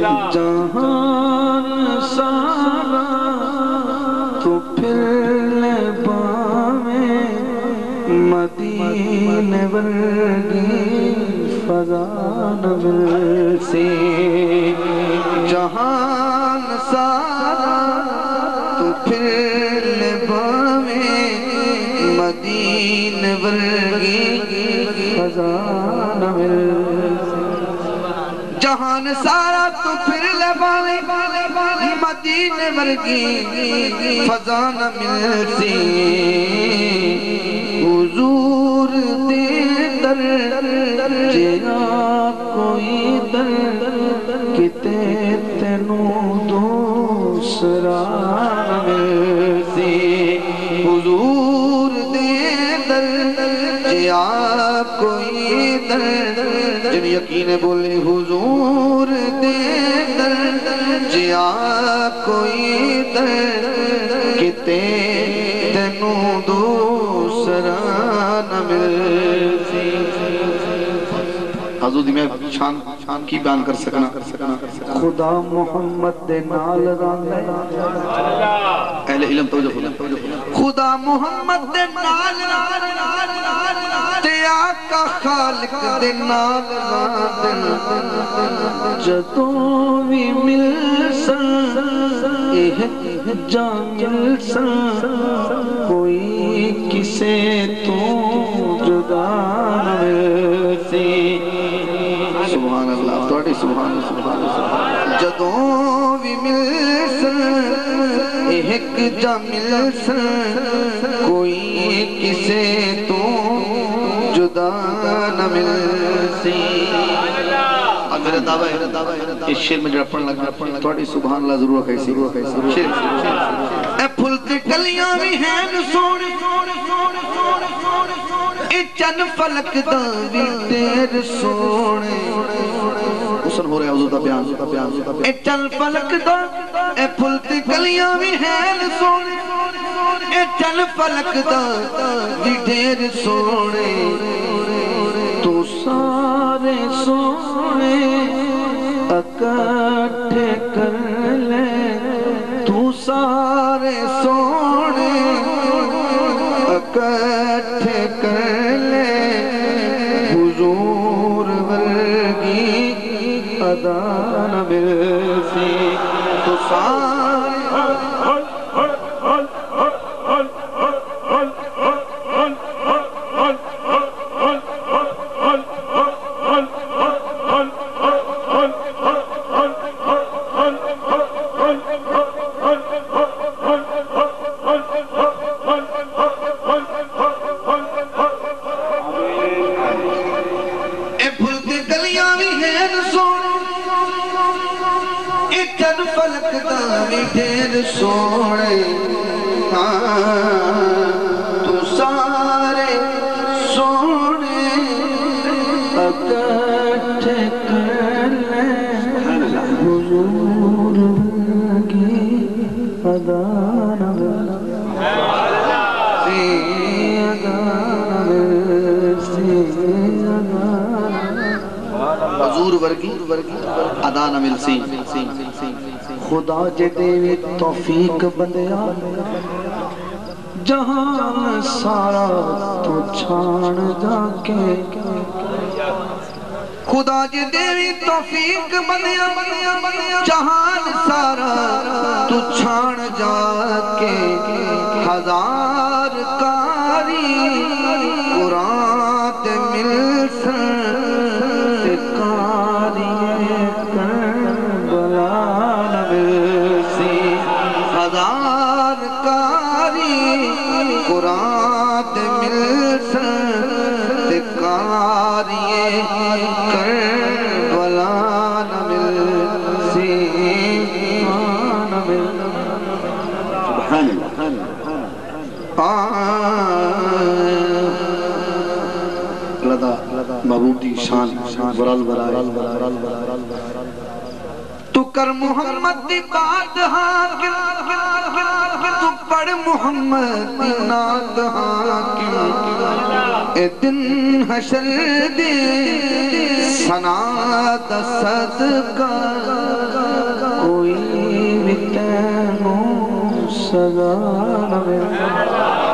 जहान सारा तो फिर बामे मदीने वर्गी फजान मिल से जहान सारा तो फिर बामे मदीने वर्गी फजान मिल जहान सारा तो फिर ले बाले बाले बाले मदीने वर्गी फजान मिल से हुजूर दे दर जेरा कोई दर किते तेनू दूसरा मिल से हुजूर दे दर जेरा कोई दर जिन यकीन बोले हुजूर दे दर जिया कोई दर किते तेनू दूसरा न मिले हजूर में शान शान की बयान कर सकना खुदा मोहम्मद दे नाल रंदा अहले इल्म तवज्जो खुदा मोहम्मद दे नाल का खालिक दे नाल जदों भी मिल सन एह जा मिल सन कोई किसे तो जुदा से सुभान अल्लाह थोड़ी सुभान सुभान जदों भी मिल सन एह जा मिल सन कोई किसे तो जुदा न मिल से मेरा दावा है इस शेर में जो पढ़ लगा थोड़ी सुभान अल्लाह जरूर कैसी शेर ए फूल ते कलियां भी हैं सोने ए चन फलक दा भी तेरे सोने हुसन हो रहा हुजूर दा बयान ए चन फलक दा ए फूल ते कलियां भी हैं सोने ए चन फलक दा भी तेरे सोने तो सारे सोने इकट्ठे कर ले तू सारे सोने इकट्ठे कर ले हुजूर वर्गी अदा न मिल से तो सोने तू सारे सोने इकट्ठे कर ले हुजूर की अदा न हुजूर वर्गी अदा न मिल सी खुदा जे देवी तौफीक बंदिया जहान सारा तो छान जाके खुदा जे देवी तौफीक बंदिया जहान सारा तो छान जाके हजार कारी कुरान ते मिल शान बराल बराल तू कर मोहम्मद दी बात हाकिम तू पढ़ मोहम्मद दी नात हाकिम ए दिन हशर दे सना दा सदका सदा